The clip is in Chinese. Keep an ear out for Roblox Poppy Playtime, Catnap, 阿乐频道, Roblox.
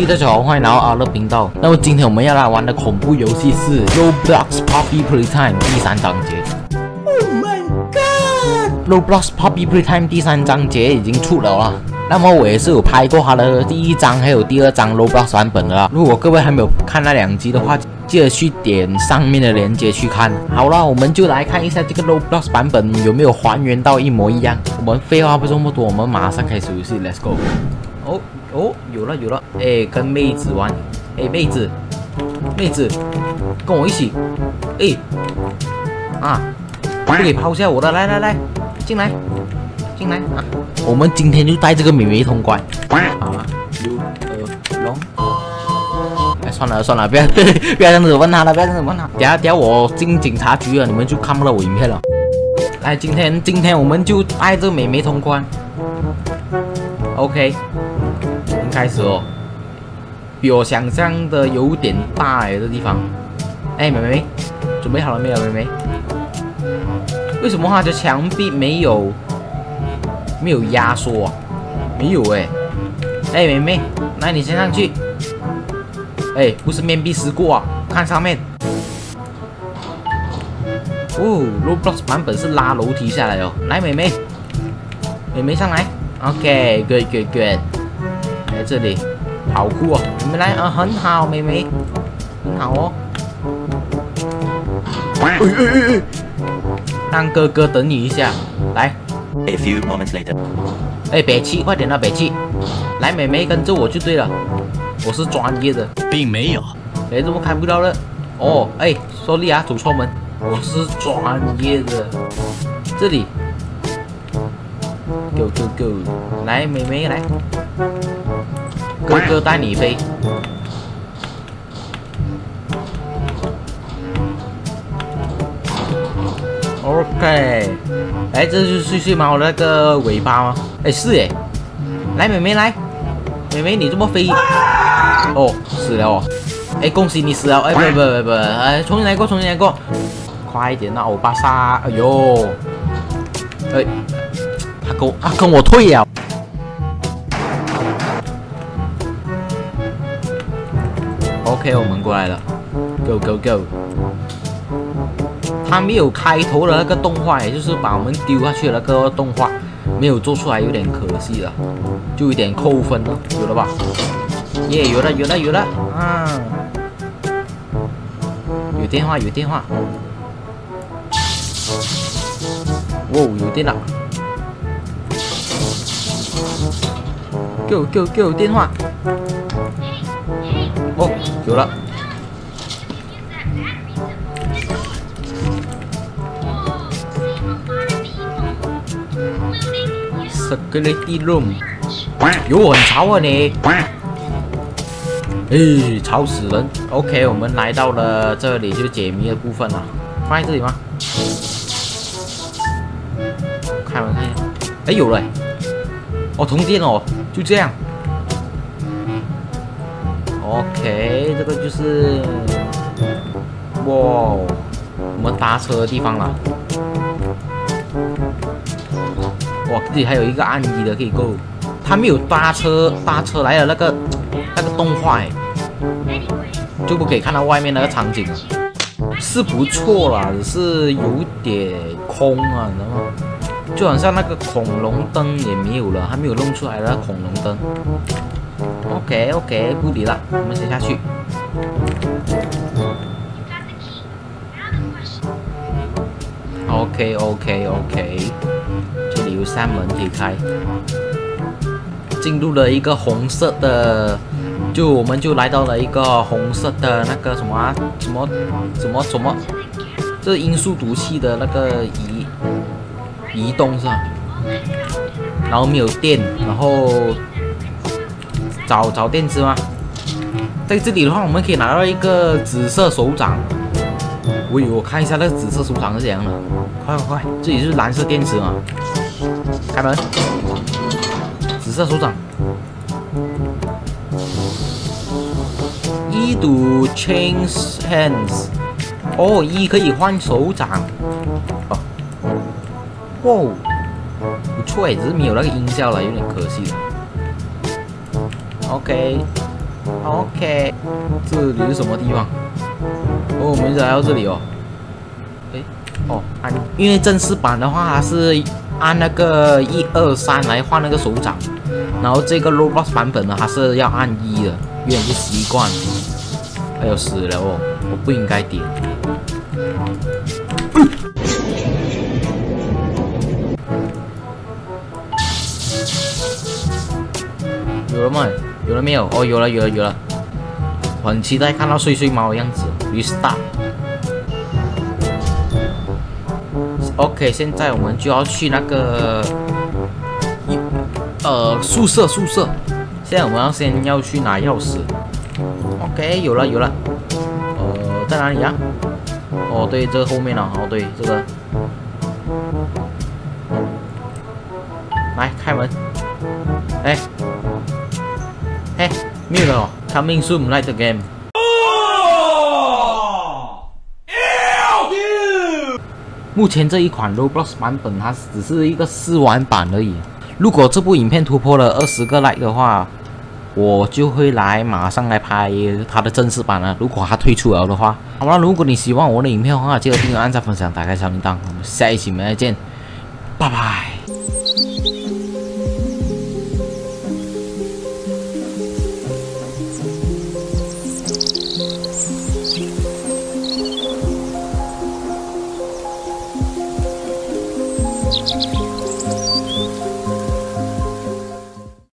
Poppy， 大家好，欢迎来到阿乐频道。那么今天我们要来玩的恐怖游戏是 Roblox Poppy Playtime 第三章节。Oh my god！ Roblox Poppy Playtime 第三章节已经出了啦。那么我也是有拍过它的第一章还有第二章 Roblox 版本的啦。如果各位还没有看那两集的话，记得去点上面的链接去看。好了，我们就来看一下这个 Roblox 版本有没有还原到一模一样。我们废话不这么多，我们马上开始游戏 ，Let's go！ 哦，有了，哎，跟妹子玩，哎，妹子，跟我一起，哎，不可以抛下我的，来，进来啊！我们今天就带这个妹妹通关，好了，哎，算了，不要这样子问他了，等下我进警察局了，你们就看不到我影片了。来，今天我们就带这个妹妹通关 ，OK。 开始哦，比我想象的有点大哎，这地方。哎，妹妹，准备好了没有，妹妹？为什么它的墙壁没有压缩啊？没有哎。哎，妹妹，来你先上去。哎，不是面壁思过啊，看上面。哦 ，Roblox 版本是拉楼梯下来哦。来，妹妹上来。OK，good。 在这里，好酷哦！你们来啊，很好，妹妹，很好哦。让哥哥等你一下，来。A few moments later。哎，别气，快点啊，别气！来，妹妹，跟着我就对了，我是专业的。并没有。哎，怎么看不到了？哦，哎，sorry啊，走错门，我是专业的。这里。Go！ 来，妹妹来。 哥哥带你飞，OK， 哎，这就是睡睡猫的那个尾巴吗？哎，是哎，来，妹妹来，妹妹你这么飞，哦，死了哦，哎，恭喜你死了，哎，不，哎，重新来过，快一点啊，欧巴桑，哎呦，哎，他跟我退了。 OK， 我们过来了 ，Go！ 他没有开头的那个动画，也就是把我们丢下去的那个动画没有做出来，有点可惜了，就有点扣分了，有了吧？耶、yeah ，有了！啊，有电话！哇，有电了 ！Go！ 电话！ 哦，有了。Security room， 有很吵啊你。哎，吵死人。OK， 我们来到了这里，就解谜的部分了。放在这里吗？看一下。哎，有了。哦，通电哦，就这样。 OK， 这个就是，哇，我们搭车的地方了。哇，这里还有一个按一的可以go。他没有搭车来的那个动画，就不可以看到外面那个场景了。是不错啦，只是有点空啊，你知道吗？就好像那个恐龙灯也没有了，还没有弄出来的恐龙灯。 OK， 不理了，我们先下去。OK， 这里有三门可以开。进入了一个红色的，我们来到了一个红色的那个什么，这是罂粟毒气的那个移动是吧？然后没有电，然后。 找电池吗？在这里的话，我们可以拿到一个紫色手掌。喂，我看一下那个紫色手掌是怎样的。快！这里是蓝色电池嘛？开门。紫色手掌。E to change hands。哦，E可以换手掌。哦。哇，不错哎，只是没有那个音效了，有点可惜了。 OK， OK， 这里是什么地方？哦，我们来到这里哦。哎，哦，按，因为正式版的话它是按那个1、2、3来换那个手掌，然后这个 Roblox 版本呢，它是要按1的，有点不习惯。哎呦，死了哦，我不应该点。有了吗？有了没有？哦，有了，有了，有了！我很期待看到睡睡猫的样子。Restart。OK， 现在我们就要去那个宿舍。现在我们要先去拿钥匙。OK， 有了，有了。在哪里呀、啊？哦，对，这个后面了。哦，对，这个。来，开门。哎。哎，没有了哦 ！Coming soon, like the game。目前这一款 Roblox 版本它只是一个试玩版而已。如果这部影片突破了20个 like 的话，我就会马上来拍它的正式版了。如果它推出了的话，好了，如果你喜欢我的影片的话，记得订阅、按赞、分享、打开小铃铛。我们下一期再见，拜拜。